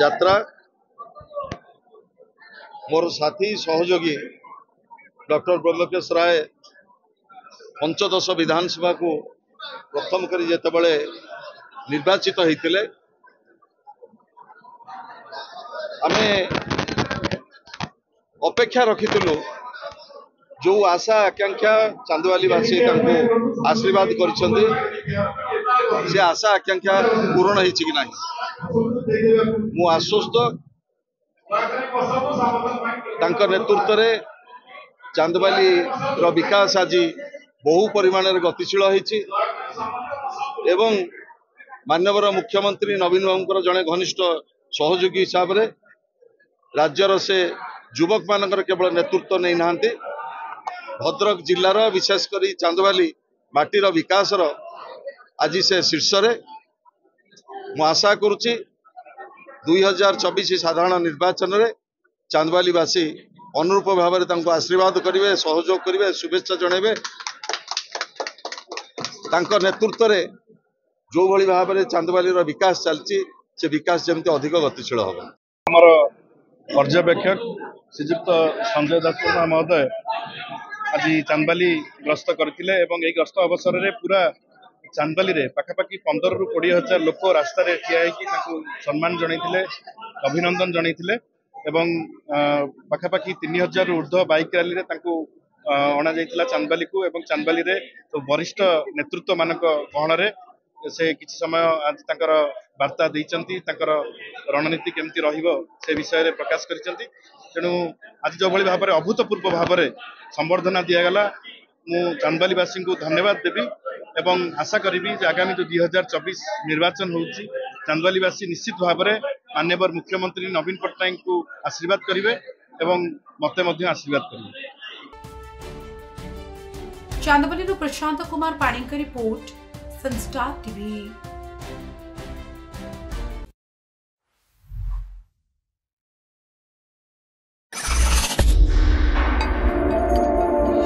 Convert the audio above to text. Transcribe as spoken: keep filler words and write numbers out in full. यात्रा मोर साथी सहयोगी डॉक्टर ब्रह्मकेश्वर राय पंचदश विधानसभा को प्रथम करी जेतबळे निर्वाचित होते आमे अपेक्षा रखितलु जो आशा आकांक्षा चांदबालीवासी आशीर्वाद करिसेंती से आशा आकांक्षा पूर्ण होइछि कि नाही मु आश्वस्त तांकर नेतृत्व रे चांदबाली रो विकास आज बहु परिमाण रे गतिशील होइछि एवं माननीय मुख्यमंत्री नवीन बाबूंकर जणे घनिष्ठ सहयोगी हिसाब रे राज्यर से युवक मानकर केवल नेतृत्व नै नाहंती भद्रक जिलार विशेषकर चांदबाली माटीर विकास आज से शीर्ष मु आशा करुच्ची दुई हजार चौबीस साधारण निर्वाचन में चांदबालीवासी अनुरूप भाव में आशीर्वाद करेंगे सहयोग करेंगे शुभेच्छा जनेबे नेतृत्व में जो भली भाव में चांदबाली विकास चलती से विकास जमी अधिक गतिशील हम आमर पर्यवेक्षक श्रीजुक्त संजय दत्त महोदय आज चांदबाली ग्रस्त करथिले एवं एई ग्रस्त अवसर रे पूरा चांदबाली रे पाखापाखि पंदर रु कोड़े हजार लोक रास्ता रे ठिया हेकि ताकु सम्मान जणैथिले अभिनंदन जणैथिले एवं पाखापाखि तीन हजार रु ऊर्ध्व बाइक रैली रे ताकु अणा जाइथिला चांदबाली को एवं चांदबाली रे तो वरिष्ठ नेतृत्व मानक गहण रे से किछि समय आज तांकर वार्ता दैचंती तांकर रणनीति केमति रहिबो से विषय रे प्रकाश करिसंती तेणु आज जो भली भाव में अभूतपूर्व भाव में संबर्धना दिया गला मु चांदबालीवासी को धन्यवाद देवी एवं आशा करी आगामी जो दुई हजार चौबीस निर्वाचन होउछि चांदबालीवासी निश्चित भाव में माननीय मुख्यमंत्री नवीन पटनायक को आशीर्वाद करेंगे एवं मते मध्य आशीर्वाद करेंगे। चांदबाली प्रशांत कुमार पाणी की रिपोर्ट संस्टार टीवी।